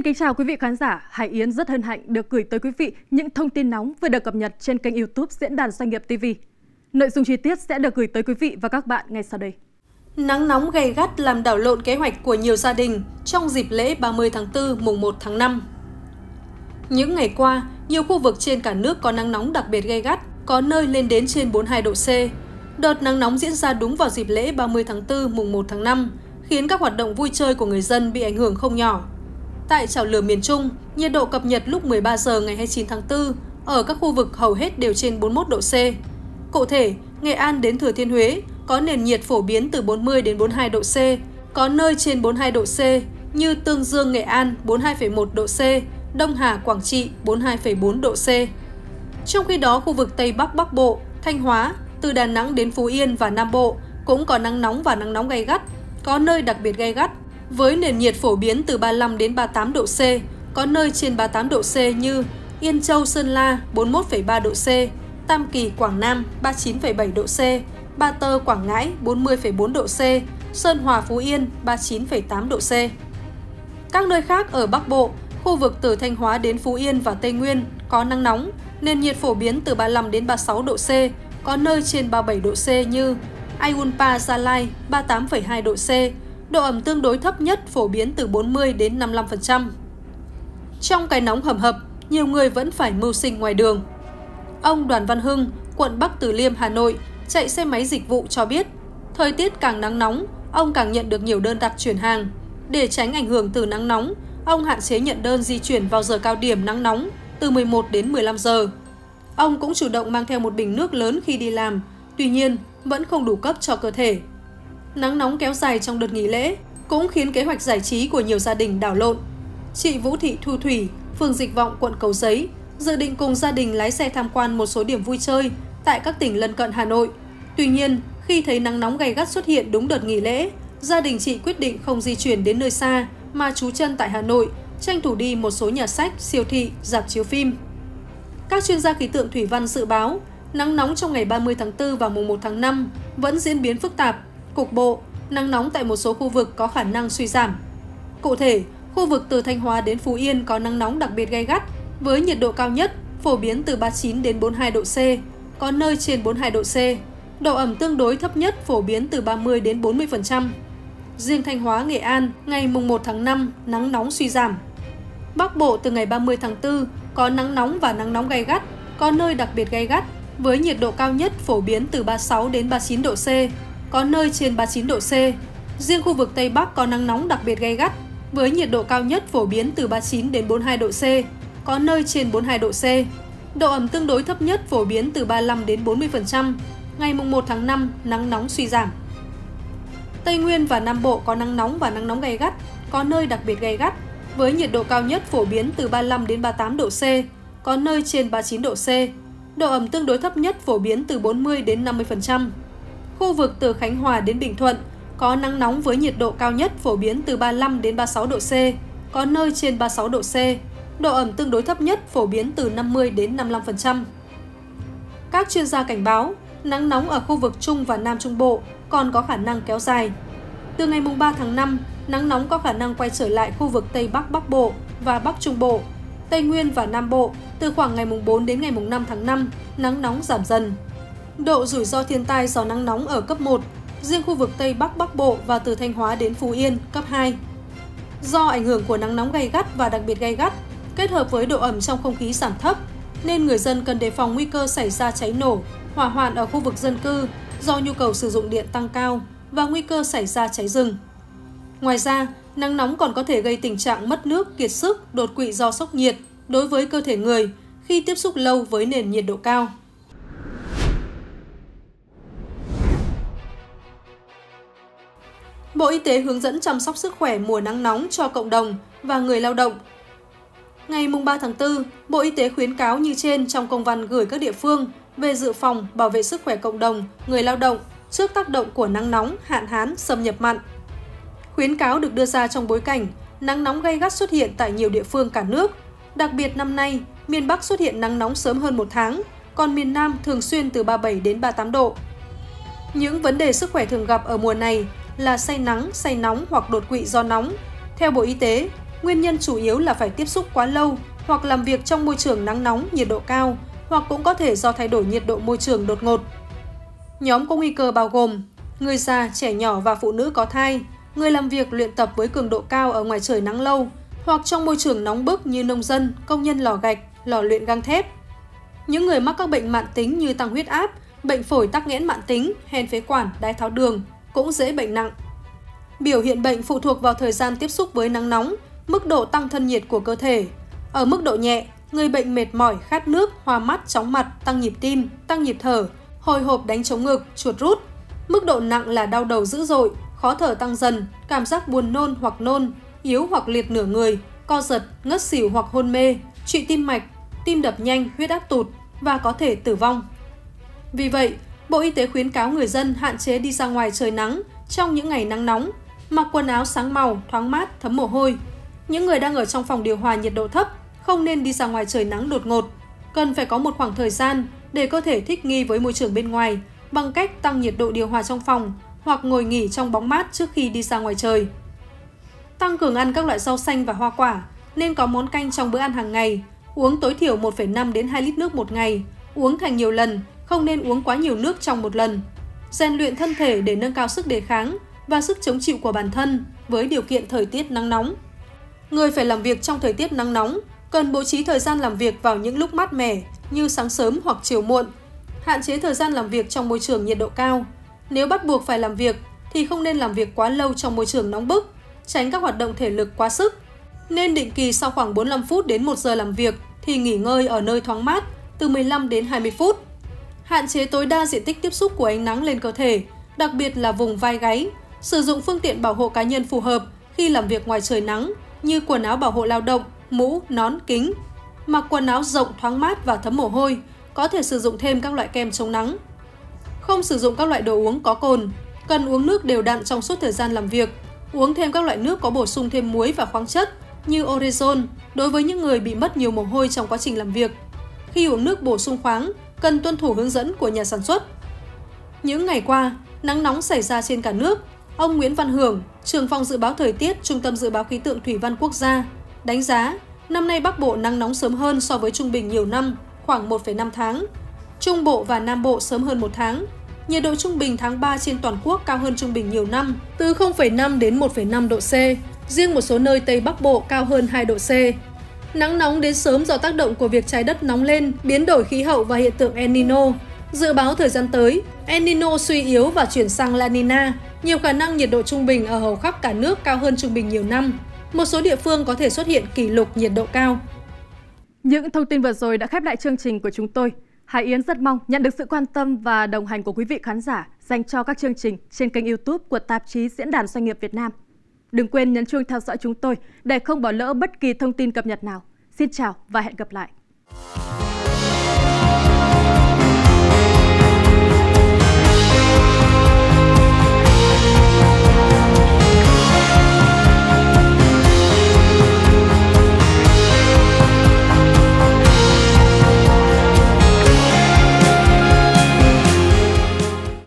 Xin kính chào quý vị khán giả, Hải Yến rất hân hạnh được gửi tới quý vị những thông tin nóng vừa được cập nhật trên kênh YouTube Diễn đàn Doanh nghiệp TV. Nội dung chi tiết sẽ được gửi tới quý vị và các bạn ngay sau đây. Nắng nóng gay gắt làm đảo lộn kế hoạch của nhiều gia đình trong dịp lễ 30 tháng 4 mùng 1 tháng 5. Những ngày qua, nhiều khu vực trên cả nước có nắng nóng đặc biệt gay gắt, có nơi lên đến trên 42 độ C. Đợt nắng nóng diễn ra đúng vào dịp lễ 30 tháng 4 mùng 1 tháng 5, khiến các hoạt động vui chơi của người dân bị ảnh hưởng không nhỏ. Tại chảo lửa miền Trung, nhiệt độ cập nhật lúc 13 giờ ngày 29 tháng 4 ở các khu vực hầu hết đều trên 41 độ C. Cụ thể, Nghệ An đến Thừa Thiên-Huế có nền nhiệt phổ biến từ 40 đến 42 độ C, có nơi trên 42 độ C như Tương Dương, Nghệ An 42,1 độ C, Đông Hà, Quảng Trị 42,4 độ C. Trong khi đó, khu vực Tây Bắc Bắc Bộ, Thanh Hóa, từ Đà Nẵng đến Phú Yên và Nam Bộ cũng có nắng nóng và nắng nóng gay gắt, có nơi đặc biệt gay gắt, với nền nhiệt phổ biến từ 35 đến 38 độ C, có nơi trên 38 độ C như Yên Châu, Sơn La 41,3 độ C, Tam Kỳ, Quảng Nam 39,7 độ C, Ba Tơ, Quảng Ngãi 40,4 độ C, Sơn Hòa, Phú Yên 39,8 độ C. Các nơi khác ở Bắc Bộ, khu vực từ Thanh Hóa đến Phú Yên và Tây Nguyên có nắng nóng, nền nhiệt phổ biến từ 35 đến 36 độ C, có nơi trên 37 độ C như Ayunpa, Gia Lai 38,2 độ C, độ ẩm tương đối thấp nhất phổ biến từ 40 đến 55%. Trong cái nóng hầm hập, nhiều người vẫn phải mưu sinh ngoài đường. Ông Đoàn Văn Hưng, quận Bắc Từ Liêm, Hà Nội, chạy xe máy dịch vụ cho biết, thời tiết càng nắng nóng, ông càng nhận được nhiều đơn đặt chuyển hàng. Để tránh ảnh hưởng từ nắng nóng, ông hạn chế nhận đơn di chuyển vào giờ cao điểm nắng nóng từ 11 đến 15 giờ. Ông cũng chủ động mang theo một bình nước lớn khi đi làm, tuy nhiên vẫn không đủ cấp cho cơ thể. Nắng nóng kéo dài trong đợt nghỉ lễ cũng khiến kế hoạch giải trí của nhiều gia đình đảo lộn. Chị Vũ Thị Thu Thủy, phường Dịch Vọng, quận Cầu Giấy, dự định cùng gia đình lái xe tham quan một số điểm vui chơi tại các tỉnh lân cận Hà Nội. Tuy nhiên, khi thấy nắng nóng gay gắt xuất hiện đúng đợt nghỉ lễ, gia đình chị quyết định không di chuyển đến nơi xa mà trú chân tại Hà Nội, tranh thủ đi một số nhà sách, siêu thị, rạp chiếu phim. Các chuyên gia khí tượng thủy văn dự báo, nắng nóng trong ngày 30 tháng 4 và mùng 1 tháng 5 vẫn diễn biến phức tạp. Cục bộ, nắng nóng tại một số khu vực có khả năng suy giảm. Cụ thể, khu vực từ Thanh Hóa đến Phú Yên có nắng nóng đặc biệt gay gắt, với nhiệt độ cao nhất phổ biến từ 39 đến 42 độ C, có nơi trên 42 độ C. Độ ẩm tương đối thấp nhất phổ biến từ 30 đến 40%. Riêng Thanh Hóa, Nghệ An, ngày mùng 1 tháng 5, nắng nóng suy giảm. Bắc Bộ từ ngày 30 tháng 4 có nắng nóng và nắng nóng gay gắt, có nơi đặc biệt gay gắt, với nhiệt độ cao nhất phổ biến từ 36 đến 39 độ C, có nơi trên 39 độ C. Riêng khu vực Tây Bắc có nắng nóng đặc biệt gay gắt, với nhiệt độ cao nhất phổ biến từ 39 đến 42 độ C, có nơi trên 42 độ C. Độ ẩm tương đối thấp nhất phổ biến từ 35 đến 40%. Ngày mùng 1 tháng 5, nắng nóng suy giảm. Tây Nguyên và Nam Bộ có nắng nóng và nắng nóng gay gắt, có nơi đặc biệt gay gắt, với nhiệt độ cao nhất phổ biến từ 35 đến 38 độ C, có nơi trên 39 độ C. Độ ẩm tương đối thấp nhất phổ biến từ 40 đến 50%. Khu vực từ Khánh Hòa đến Bình Thuận có nắng nóng với nhiệt độ cao nhất phổ biến từ 35 đến 36 độ C, có nơi trên 36 độ C. Độ ẩm tương đối thấp nhất phổ biến từ 50 đến 55%. Các chuyên gia cảnh báo, nắng nóng ở khu vực Trung và Nam Trung Bộ còn có khả năng kéo dài. Từ ngày 3 tháng 5, nắng nóng có khả năng quay trở lại khu vực Tây Bắc Bắc Bộ và Bắc Trung Bộ, Tây Nguyên và Nam Bộ từ khoảng ngày 4 đến ngày 5 tháng 5, nắng nóng giảm dần. Độ rủi ro thiên tai do nắng nóng ở cấp 1, riêng khu vực Tây Bắc Bắc Bộ và từ Thanh Hóa đến Phú Yên cấp 2. Do ảnh hưởng của nắng nóng gay gắt và đặc biệt gay gắt, kết hợp với độ ẩm trong không khí giảm thấp, nên người dân cần đề phòng nguy cơ xảy ra cháy nổ, hỏa hoạn ở khu vực dân cư do nhu cầu sử dụng điện tăng cao và nguy cơ xảy ra cháy rừng. Ngoài ra, nắng nóng còn có thể gây tình trạng mất nước, kiệt sức, đột quỵ do sốc nhiệt đối với cơ thể người khi tiếp xúc lâu với nền nhiệt độ cao. Bộ Y tế hướng dẫn chăm sóc sức khỏe mùa nắng nóng cho cộng đồng và người lao động. Ngày 3 tháng 4, Bộ Y tế khuyến cáo như trên trong công văn gửi các địa phương về dự phòng, bảo vệ sức khỏe cộng đồng, người lao động trước tác động của nắng nóng, hạn hán, xâm nhập mặn. Khuyến cáo được đưa ra trong bối cảnh nắng nóng gay gắt xuất hiện tại nhiều địa phương cả nước. Đặc biệt năm nay, miền Bắc xuất hiện nắng nóng sớm hơn một tháng, còn miền Nam thường xuyên từ 37 đến 38 độ. Những vấn đề sức khỏe thường gặp ở mùa này là say nắng, say nóng hoặc đột quỵ do nóng. Theo Bộ Y tế, Nguyên nhân chủ yếu là phải tiếp xúc quá lâu hoặc làm việc trong môi trường nắng nóng, nhiệt độ cao, hoặc cũng có thể do thay đổi nhiệt độ môi trường đột ngột. Nhóm có nguy cơ bao gồm người già, trẻ nhỏ và phụ nữ có thai, người làm việc luyện tập với cường độ cao ở ngoài trời nắng lâu, hoặc trong môi trường nóng bức như nông dân, công nhân lò gạch, lò luyện gang thép. Những người mắc các bệnh mãn tính như tăng huyết áp, bệnh phổi tắc nghẽn mãn tính, hen phế quản, đái tháo đường cũng dễ bệnh nặng. Biểu hiện bệnh phụ thuộc vào thời gian tiếp xúc với nắng nóng, mức độ tăng thân nhiệt của cơ thể. Ở mức độ nhẹ, người bệnh mệt mỏi, khát nước, hoa mắt, chóng mặt, tăng nhịp tim, tăng nhịp thở, hồi hộp, đánh trống ngực, chuột rút. Mức độ nặng là đau đầu dữ dội, khó thở tăng dần, cảm giác buồn nôn hoặc nôn, yếu hoặc liệt nửa người, co giật, ngất xỉu hoặc hôn mê, trụy tim mạch, tim đập nhanh, huyết áp tụt và có thể tử vong. Vì vậy, Bộ Y tế khuyến cáo người dân hạn chế đi ra ngoài trời nắng trong những ngày nắng nóng, mặc quần áo sáng màu, thoáng mát, thấm mồ hôi. Những người đang ở trong phòng điều hòa nhiệt độ thấp không nên đi ra ngoài trời nắng đột ngột, cần phải có một khoảng thời gian để cơ thể thích nghi với môi trường bên ngoài bằng cách tăng nhiệt độ điều hòa trong phòng hoặc ngồi nghỉ trong bóng mát trước khi đi ra ngoài trời. Tăng cường ăn các loại rau xanh và hoa quả, nên có món canh trong bữa ăn hàng ngày, uống tối thiểu 1,5 đến 2 lít nước một ngày, uống thành nhiều lần, không nên uống quá nhiều nước trong một lần. Rèn luyện thân thể để nâng cao sức đề kháng và sức chống chịu của bản thân với điều kiện thời tiết nắng nóng. Người phải làm việc trong thời tiết nắng nóng cần bố trí thời gian làm việc vào những lúc mát mẻ như sáng sớm hoặc chiều muộn, hạn chế thời gian làm việc trong môi trường nhiệt độ cao. Nếu bắt buộc phải làm việc thì không nên làm việc quá lâu trong môi trường nóng bức, tránh các hoạt động thể lực quá sức. Nên định kỳ sau khoảng 45 phút đến 1 giờ làm việc thì nghỉ ngơi ở nơi thoáng mát từ 15 đến 20 phút. Hạn chế tối đa diện tích tiếp xúc của ánh nắng lên cơ thể, đặc biệt là vùng vai gáy. Sử dụng phương tiện bảo hộ cá nhân phù hợp khi làm việc ngoài trời nắng như quần áo bảo hộ lao động, mũ, nón, kính. Mặc quần áo rộng, thoáng mát và thấm mồ hôi, có thể sử dụng thêm các loại kem chống nắng. Không sử dụng các loại đồ uống có cồn, cần uống nước đều đặn trong suốt thời gian làm việc. Uống thêm các loại nước có bổ sung thêm muối và khoáng chất như oresol đối với những người bị mất nhiều mồ hôi trong quá trình làm việc. Khi uống nước bổ sung khoáng, cần tuân thủ hướng dẫn của nhà sản xuất. Những ngày qua, nắng nóng xảy ra trên cả nước. Ông Nguyễn Văn Hưởng, trưởng phòng dự báo thời tiết, Trung tâm Dự báo Khí tượng Thủy văn Quốc gia, đánh giá năm nay Bắc Bộ nắng nóng sớm hơn so với trung bình nhiều năm, khoảng 1,5 tháng. Trung Bộ và Nam Bộ sớm hơn 1 tháng. Nhiệt độ trung bình tháng 3 trên toàn quốc cao hơn trung bình nhiều năm, từ 0,5 đến 1,5 độ C. Riêng một số nơi Tây Bắc Bộ cao hơn 2 độ C. Nắng nóng đến sớm do tác động của việc trái đất nóng lên, biến đổi khí hậu và hiện tượng El Nino. Dự báo thời gian tới, El Nino suy yếu và chuyển sang La Nina. Nhiều khả năng nhiệt độ trung bình ở hầu khắp cả nước cao hơn trung bình nhiều năm. Một số địa phương có thể xuất hiện kỷ lục nhiệt độ cao. Những thông tin vừa rồi đã khép lại chương trình của chúng tôi. Hải Yến rất mong nhận được sự quan tâm và đồng hành của quý vị khán giả dành cho các chương trình trên kênh YouTube của tạp chí Diễn đàn Doanh nghiệp Việt Nam. Đừng quên nhấn chuông theo dõi chúng tôi để không bỏ lỡ bất kỳ thông tin cập nhật nào. Xin chào và hẹn gặp lại!